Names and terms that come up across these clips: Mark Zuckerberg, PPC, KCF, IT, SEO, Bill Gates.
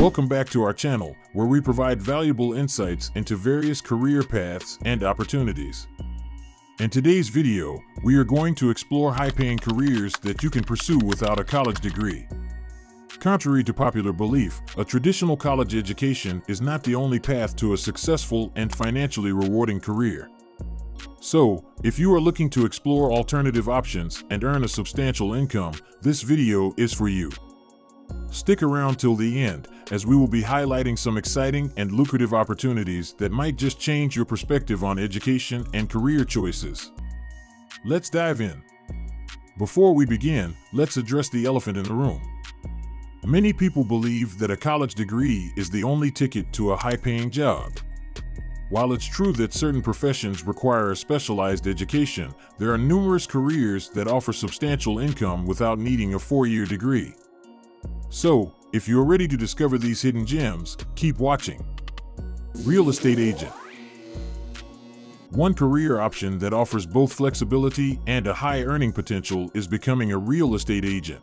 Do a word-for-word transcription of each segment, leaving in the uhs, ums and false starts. Welcome back to our channel, where we provide valuable insights into various career paths and opportunities. In today's video, we are going to explore high-paying careers that you can pursue without a college degree. Contrary to popular belief, a traditional college education is not the only path to a successful and financially rewarding career. So, if you are looking to explore alternative options and earn a substantial income, this video is for you. Stick around till the end, as we will be highlighting some exciting and lucrative opportunities that might just change your perspective on education and career choices. Let's dive in. Before we begin, let's address the elephant in the room. Many people believe that a college degree is the only ticket to a high-paying job. While it's true that certain professions require a specialized education, there are numerous careers that offer substantial income without needing a four-year degree. So, if you're ready to discover these hidden gems, keep watching. Real estate agent. One career option that offers both flexibility and a high earning potential is becoming a real estate agent.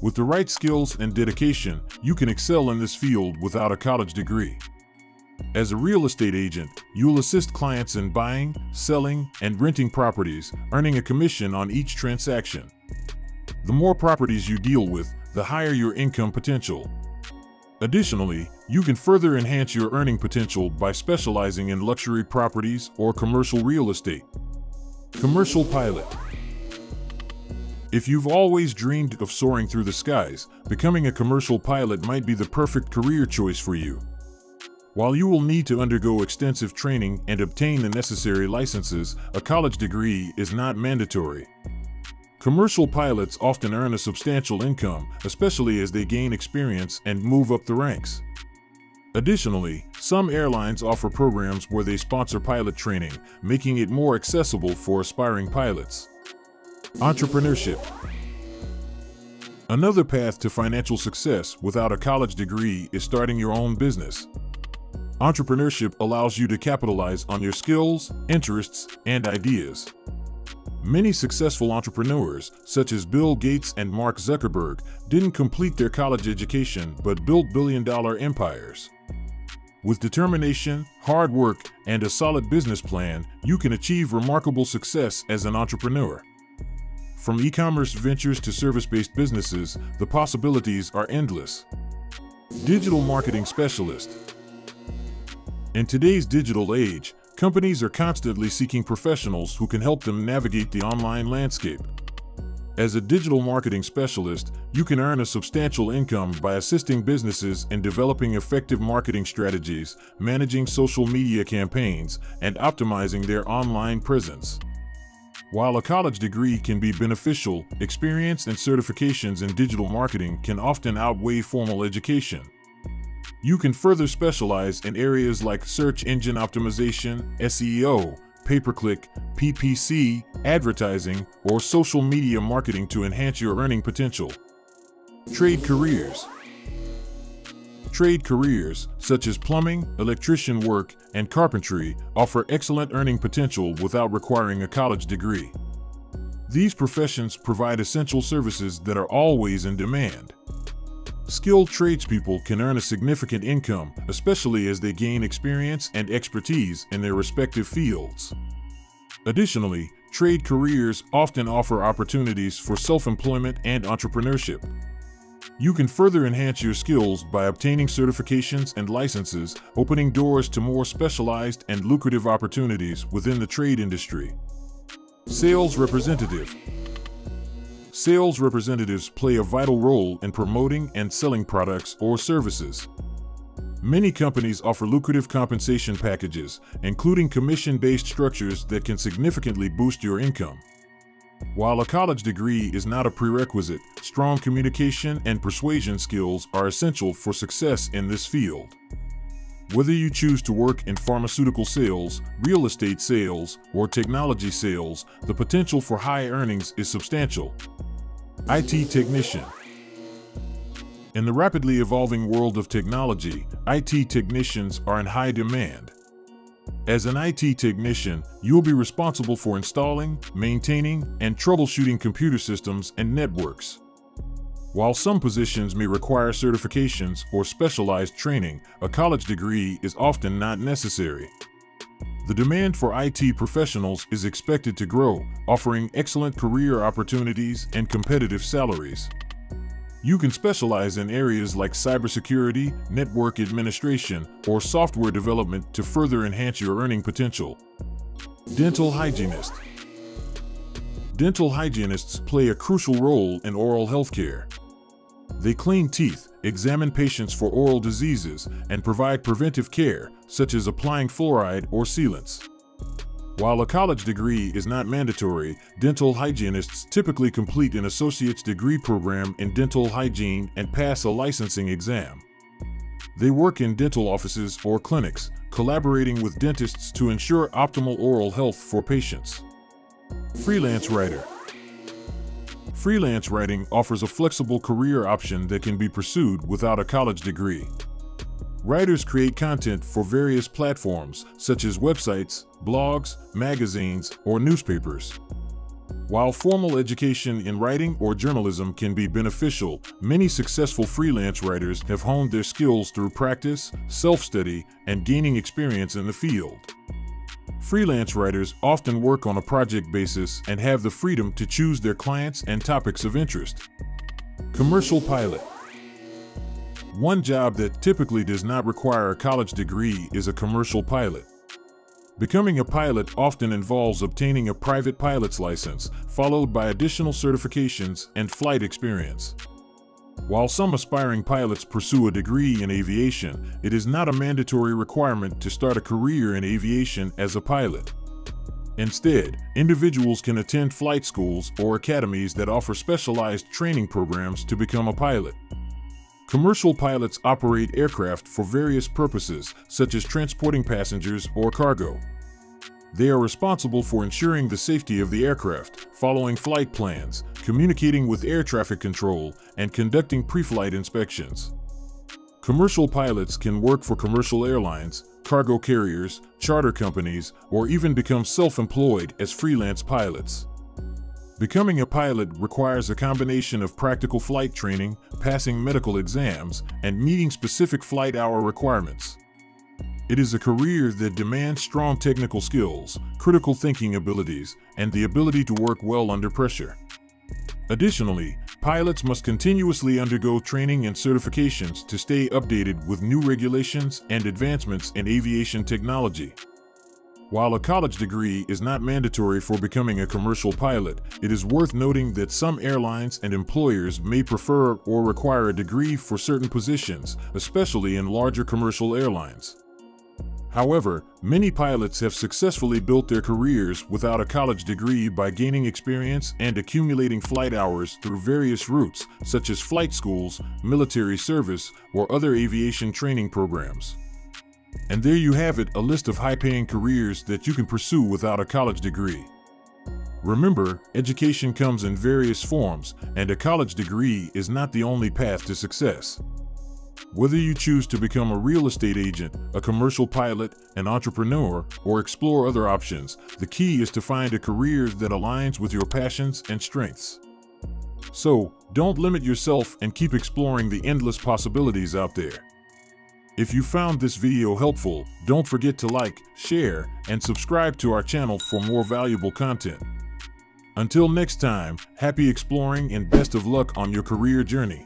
With the right skills and dedication, you can excel in this field without a college degree. As a real estate agent, you'll assist clients in buying, selling, and renting properties, earning a commission on each transaction. The more properties you deal with, the higher your income potential. Additionally, you can further enhance your earning potential by specializing in luxury properties or commercial real estate. Commercial pilot. If you've always dreamed of soaring through the skies, becoming a commercial pilot might be the perfect career choice for you. While you will need to undergo extensive training and obtain the necessary licenses, a college degree is not mandatory. Commercial pilots often earn a substantial income, especially as they gain experience and move up the ranks. Additionally, some airlines offer programs where they sponsor pilot training, making it more accessible for aspiring pilots. Entrepreneurship. Another path to financial success without a college degree is starting your own business. Entrepreneurship allows you to capitalize on your skills, interests, and ideas. Many successful entrepreneurs, such as Bill Gates and Mark Zuckerberg, didn't complete their college education but built billion-dollar empires. With determination, hard work, and a solid business plan, you can achieve remarkable success as an entrepreneur. From e-commerce ventures to service-based businesses, the possibilities are endless. Digital marketing specialist. In today's digital age, companies are constantly seeking professionals who can help them navigate the online landscape. As a digital marketing specialist, you can earn a substantial income by assisting businesses in developing effective marketing strategies, managing social media campaigns, and optimizing their online presence. While a college degree can be beneficial, experience and certifications in digital marketing can often outweigh formal education. You can further specialize in areas like search engine optimization, S E O, pay-per-click, P P C, advertising, or social media marketing to enhance your earning potential. Trade careers. Trade careers, such as plumbing, electrician work, and carpentry, offer excellent earning potential without requiring a college degree. These professions provide essential services that are always in demand. Skilled tradespeople can earn a significant income, especially as they gain experience and expertise in their respective fields. Additionally, trade careers often offer opportunities for self-employment and entrepreneurship. You can further enhance your skills by obtaining certifications and licenses, opening doors to more specialized and lucrative opportunities within the trade industry. Sales representative. Sales representatives play a vital role in promoting and selling products or services. Many companies offer lucrative compensation packages, including commission-based structures that can significantly boost your income. While a college degree is not a prerequisite, strong communication and persuasion skills are essential for success in this field. Whether you choose to work in pharmaceutical sales, real estate sales, or technology sales, the potential for high earnings is substantial. I T technician. In the rapidly evolving world of technology, I T technicians are in high demand. As an I T technician, you'll be responsible for installing, maintaining, and troubleshooting computer systems and networks. While some positions may require certifications or specialized training, a college degree is often not necessary. The demand for I T professionals is expected to grow, offering excellent career opportunities and competitive salaries. You can specialize in areas like cybersecurity, network administration, or software development to further enhance your earning potential. Dental hygienist. Dental hygienists play a crucial role in oral health care. They clean teeth, examine patients for oral diseases, and provide preventive care, such as applying fluoride or sealants. While a college degree is not mandatory, dental hygienists typically complete an associate's degree program in dental hygiene and pass a licensing exam. They work in dental offices or clinics, collaborating with dentists to ensure optimal oral health for patients. Freelance writer. Freelance writing offers a flexible career option that can be pursued without a college degree. Writers create content for various platforms, such as websites, blogs, magazines, or newspapers. While formal education in writing or journalism can be beneficial, many successful freelance writers have honed their skills through practice, self-study, and gaining experience in the field. Freelance writers often work on a project basis and have the freedom to choose their clients and topics of interest. Commercial pilot. One job that typically does not require a college degree is a commercial pilot. Becoming a pilot often involves obtaining a private pilot's license, followed by additional certifications and flight experience. While some aspiring pilots pursue a degree in aviation, it is not a mandatory requirement to start a career in aviation as a pilot. Instead, individuals can attend flight schools or academies that offer specialized training programs to become a pilot. Commercial pilots operate aircraft for various purposes, such as transporting passengers or cargo. They are responsible for ensuring the safety of the aircraft, following flight plans, communicating with air traffic control, and conducting pre-flight inspections. Commercial pilots can work for commercial airlines, cargo carriers, charter companies, or even become self-employed as freelance pilots. Becoming a pilot requires a combination of practical flight training, passing medical exams, and meeting specific flight hour requirements. It is a career that demands strong technical skills, critical thinking abilities, and the ability to work well under pressure. Additionally, pilots must continuously undergo training and certifications to stay updated with new regulations and advancements in aviation technology. While a college degree is not mandatory for becoming a commercial pilot, it is worth noting that some airlines and employers may prefer or require a degree for certain positions, especially in larger commercial airlines. However, many pilots have successfully built their careers without a college degree by gaining experience and accumulating flight hours through various routes, such as flight schools, military service, or other aviation training programs. And there you have it, a list of high-paying careers that you can pursue without a college degree. Remember, education comes in various forms, and a college degree is not the only path to success. Whether you choose to become a real estate agent, a commercial pilot, an entrepreneur, or explore other options, the key is to find a career that aligns with your passions and strengths. So, don't limit yourself and keep exploring the endless possibilities out there. If you found this video helpful, don't forget to like, share, and subscribe to our channel for more valuable content. Until next time, happy exploring and best of luck on your career journey.